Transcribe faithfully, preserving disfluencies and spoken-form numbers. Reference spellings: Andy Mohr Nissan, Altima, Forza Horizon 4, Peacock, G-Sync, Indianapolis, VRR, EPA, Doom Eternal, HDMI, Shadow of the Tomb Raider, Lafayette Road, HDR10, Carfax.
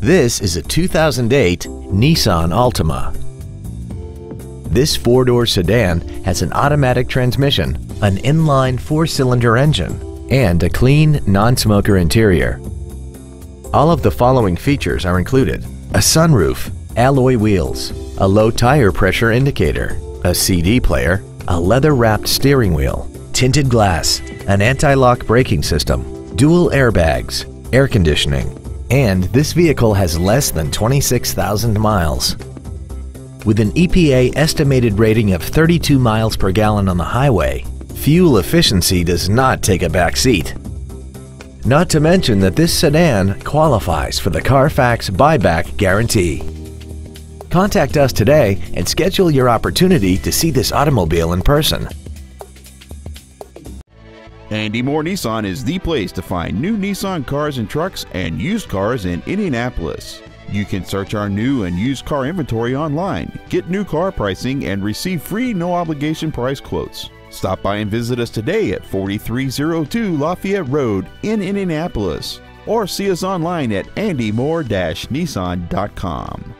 This is a two thousand eight Nissan Altima. This four-door sedan has an automatic transmission, an inline four-cylinder engine, and a clean, non-smoker interior. All of the following features are included: a sunroof, alloy wheels, a low tire pressure indicator, a C D player, a leather-wrapped steering wheel, tinted glass, an anti-lock braking system, dual airbags, air conditioning, and this vehicle has less than twenty-six thousand miles. With an E P A estimated rating of thirty-two miles per gallon on the highway, fuel efficiency does not take a back seat. Not to mention that this sedan qualifies for the Carfax buyback guarantee. Contact us today and schedule your opportunity to see this automobile in person. Andy Mohr Nissan is the place to find new Nissan cars and trucks and used cars in Indianapolis. You can search our new and used car inventory online, get new car pricing, and receive free no-obligation price quotes. Stop by and visit us today at forty-three oh two Lafayette Road in Indianapolis, or see us online at andy mohr dash nissan dot com.